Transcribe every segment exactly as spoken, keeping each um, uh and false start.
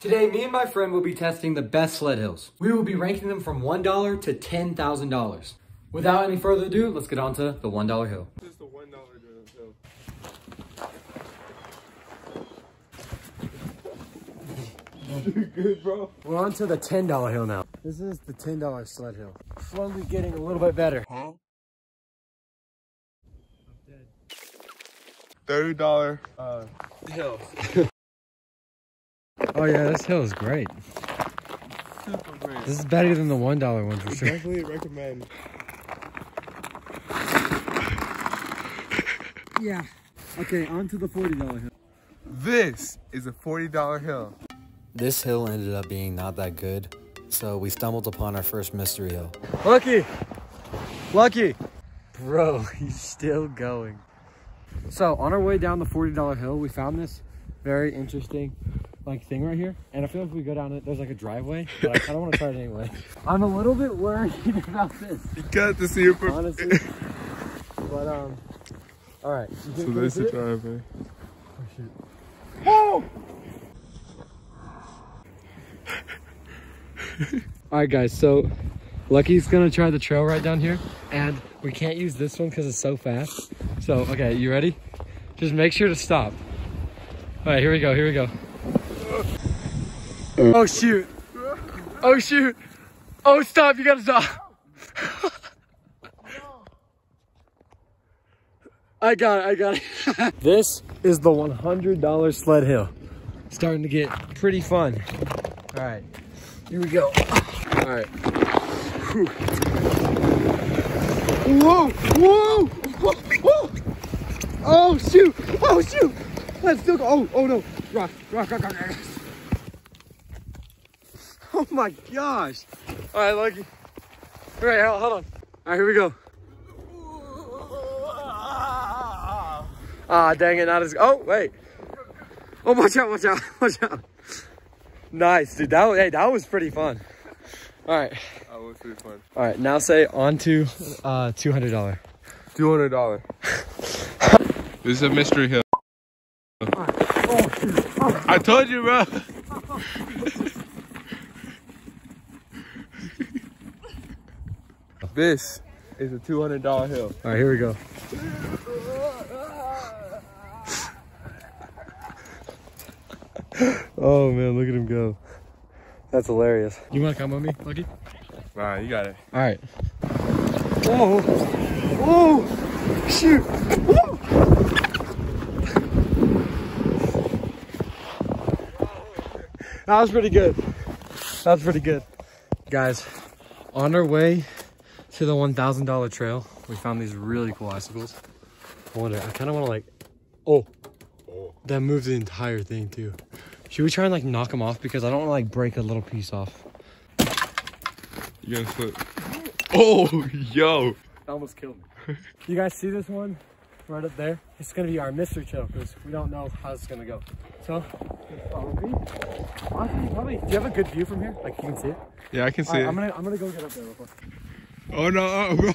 Today, me and my friend will be testing the best sled hills. We will be ranking them from one dollar to ten thousand dollars. Without any further ado, let's get on to the one dollar hill. This is the one dollar hill. Good, bro. We're on to the ten dollar hill now. This is the ten dollar sled hill. Slowly getting a little bit better. Huh? thirty dollar uh, hill. Oh yeah, this hill is great. Super great. This is better than the one dollar one for sure. I definitely recommend. Yeah. Okay, on to the forty dollar hill. This is a forty dollar hill. This hill ended up being not that good, so we stumbled upon our first mystery hill. Lucky! Lucky! Bro, he's still going. So, on our way down the forty dollar hill, we found this very interesting like thing right here. And I feel like if we go down it, there's like a driveway, but I kind of want to try it anyway. I'm a little bit worried about this. You got the super. Honestly. But, um, alright. So there's the driveway. Oh, shoot. Whoa! Alright guys, so Lucky's gonna try the trail right down here, and we can't use this one because it's so fast. So okay, you ready? Just make sure to stop. Alright, here we go, here we go. Oh shoot! Oh shoot! Oh stop, you gotta stop! I got it, I got it. This is the one hundred dollar sled hill. Starting to get pretty fun. Alright. Here we go. All right. Whew. Whoa, whoa, whoa, whoa. Oh, shoot. Oh, shoot. Let's still go. Oh, oh, no. Rock, rock, rock, rock, rock. Oh, my gosh. All right, Lucky. All right, hold on. All right, here we go. Ah, dang it. Not as. Oh, wait. Oh, watch out, watch out, watch out. Nice, dude. That, hey, that was pretty fun. All right. That was pretty fun. All right, now say on to uh, two hundred dollar. two hundred dollar. This is a mystery hill. Right. Oh, oh. I told you, bro. This is a two hundred dollar hill. All right, here we go. Oh man, look at him go. That's hilarious. You want to come with me, Lucky? Nah, you got it. All right. Whoa. Whoa. Shoot. Whoa. That was pretty good. That was pretty good. Guys, on our way to the one thousand dollar trail, we found these really cool icicles. I wonder, I kind of want to like, oh. That moves the entire thing too. Should we try and like knock him off? Because I don't want to like break a little piece off. You gonna slip. Oh, yo. That almost killed me. You guys see this one right up there? It's gonna be our mystery trail because we don't know how it's gonna go. So, follow me. Honestly, probably, do you have a good view from here? Like you can see it? Yeah, I can see right, it. I'm gonna, I'm gonna go get up there real quick. Oh no, oh, bro.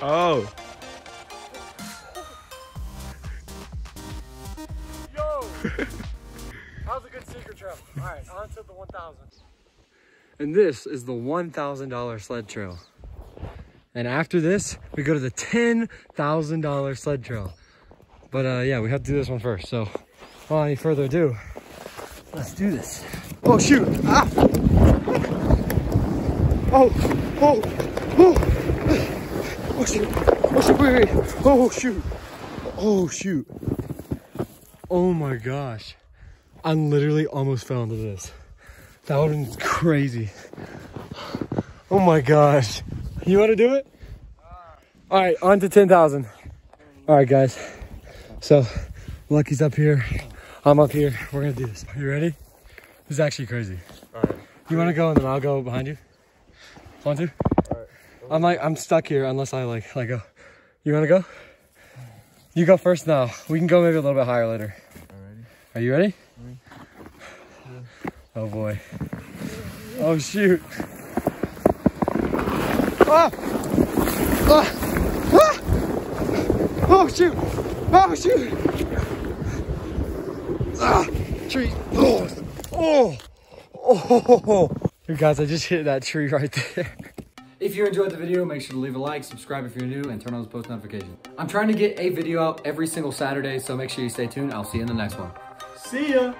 Oh. Yo. That was a good secret trail. All right, on to the one thousand. And this is the one thousand dollar sled trail. And after this, we go to the ten thousand dollar sled trail. But uh, yeah, we have to do this one first. So without any further ado, let's do this. Oh, shoot. Ah. Oh, oh, oh. Oh shoot, oh shoot, wait, wait, oh shoot, oh shoot, oh my gosh, I literally almost fell into this. That would've been crazy. Oh my gosh, you wanna do it? All right, on to ten thousand. All right guys, so Lucky's up here, I'm up here, we're gonna do this. Are you ready? This is actually crazy. All right. You wanna go and then I'll go behind you? Want to? I'm like, I'm stuck here unless I like, like go. You wanna go? You go first now. We can go maybe a little bit higher later. All right. Are you ready? All right. Yeah. Oh boy. Oh shoot. Oh, oh, ah. Oh shoot. Oh shoot. Ah, tree. Oh. Oh. Oh. You guys, I just hit that tree right there. If you enjoyed the video, make sure to leave a like, subscribe if you're new, and turn on those post notifications. I'm trying to get a video out every single Saturday, so make sure you stay tuned. I'll see you in the next one. See ya.